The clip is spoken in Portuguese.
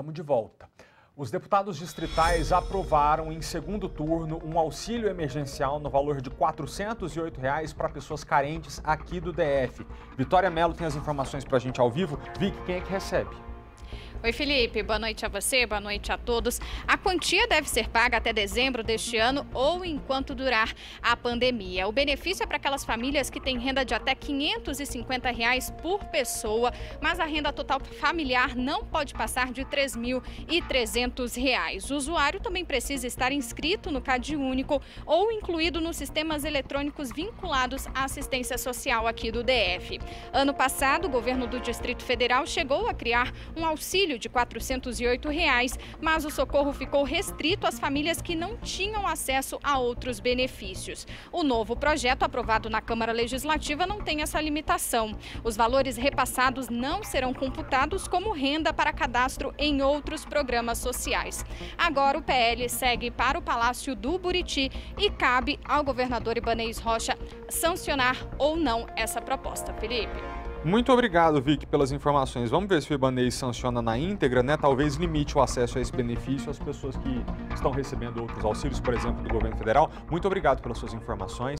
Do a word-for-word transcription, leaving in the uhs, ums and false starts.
Estamos de volta. Os deputados distritais aprovaram em segundo turno um auxílio emergencial no valor de quatrocentos e oito reais para pessoas carentes aqui do D F. Vitória Mello tem as informações para a gente ao vivo. Vicky, quem é que recebe? Oi, Felipe. Boa noite a você, boa noite a todos. A quantia deve ser paga até dezembro deste ano ou enquanto durar a pandemia. O benefício é para aquelas famílias que têm renda de até quinhentos e cinquenta reais por pessoa, mas a renda total familiar não pode passar de três mil e trezentos reais. O usuário também precisa estar inscrito no CadÚnico ou incluído nos sistemas eletrônicos vinculados à assistência social aqui do D F. Ano passado, o governo do Distrito Federal chegou a criar um auxílio de quatrocentos e oito reais, mas o socorro ficou restrito às famílias que não tinham acesso a outros benefícios. O novo projeto aprovado na Câmara Legislativa não tem essa limitação. Os valores repassados não serão computados como renda para cadastro em outros programas sociais. Agora o P L segue para o Palácio do Buriti e cabe ao governador Ibaneis Rocha sancionar ou não essa proposta. Felipe. Muito obrigado, Vicky, pelas informações. Vamos ver se o Ibaneis sanciona na íntegra, né? Talvez limite o acesso a esse benefício às pessoas que estão recebendo outros auxílios, por exemplo, do governo federal. Muito obrigado pelas suas informações.